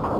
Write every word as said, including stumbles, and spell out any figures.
Huh?